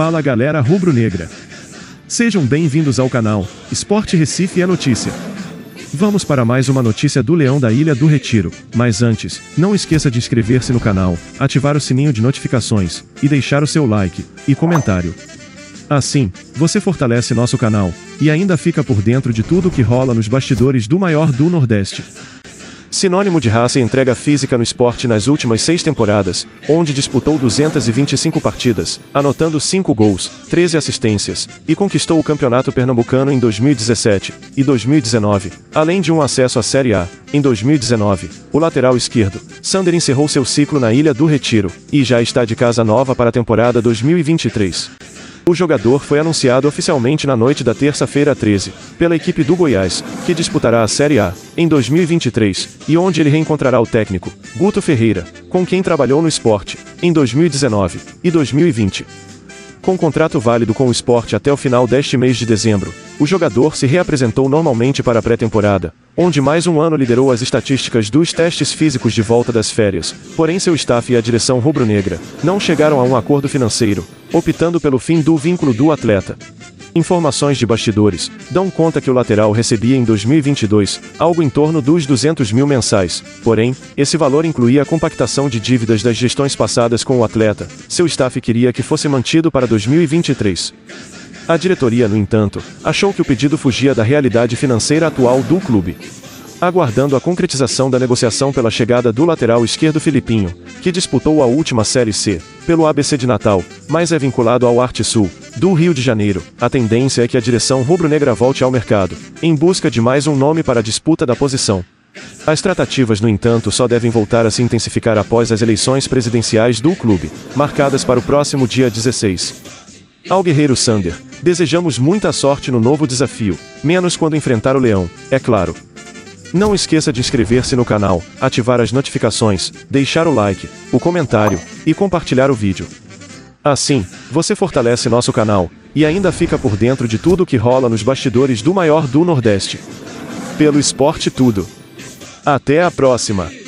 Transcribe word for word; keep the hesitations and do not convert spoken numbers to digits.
Fala galera rubro-negra. Sejam bem-vindos ao canal Esporte Recife é Notícia. Vamos para mais uma notícia do Leão da Ilha do Retiro, mas antes, não esqueça de inscrever-se no canal, ativar o sininho de notificações, e deixar o seu like e comentário. Assim, você fortalece nosso canal, e ainda fica por dentro de tudo o que rola nos bastidores do maior do Nordeste. Sinônimo de raça e entrega física no esporte nas últimas seis temporadas, onde disputou duzentas e vinte e cinco partidas, anotando cinco gols, treze assistências, e conquistou o Campeonato Pernambucano em dois mil e dezessete e dois mil e dezenove, além de um acesso à Série A. Em dois mil e dezenove, o lateral esquerdo, Sander, encerrou seu ciclo na Ilha do Retiro, e já está de casa nova para a temporada dois mil e vinte e três. O jogador foi anunciado oficialmente na noite da terça-feira treze, pela equipe do Goiás, que disputará a Série A, em dois mil e vinte e três, e onde ele reencontrará o técnico, Guto Ferreira, com quem trabalhou no Sport, em dois mil e dezenove e dois mil e vinte. Com contrato válido com o Sport até o final deste mês de dezembro, o jogador se reapresentou normalmente para a pré-temporada, onde mais um ano liderou as estatísticas dos testes físicos de volta das férias, porém seu staff e a direção rubro-negra não chegaram a um acordo financeiro, optando pelo fim do vínculo do atleta. Informações de bastidores dão conta que o lateral recebia em dois mil e vinte e dois, algo em torno dos duzentos mil mensais, porém, esse valor incluía a compactação de dívidas das gestões passadas com o atleta, seu staff queria que fosse mantido para dois mil e vinte e três. A diretoria, no entanto, achou que o pedido fugia da realidade financeira atual do clube. Aguardando a concretização da negociação pela chegada do lateral esquerdo Filipinho, que disputou a última Série C, pelo A B C de Natal, mas é vinculado ao Arte Sul, do Rio de Janeiro, a tendência é que a direção rubro-negra volte ao mercado, em busca de mais um nome para a disputa da posição. As tratativas, no entanto, só devem voltar a se intensificar após as eleições presidenciais do clube, marcadas para o próximo dia dezesseis. Ao guerreiro Sander, desejamos muita sorte no novo desafio, menos quando enfrentar o Leão, é claro. Não esqueça de inscrever-se no canal, ativar as notificações, deixar o like, o comentário, e compartilhar o vídeo. Assim, você fortalece nosso canal, e ainda fica por dentro de tudo o que rola nos bastidores do maior do Nordeste. Pelo esporte tudo. Até a próxima!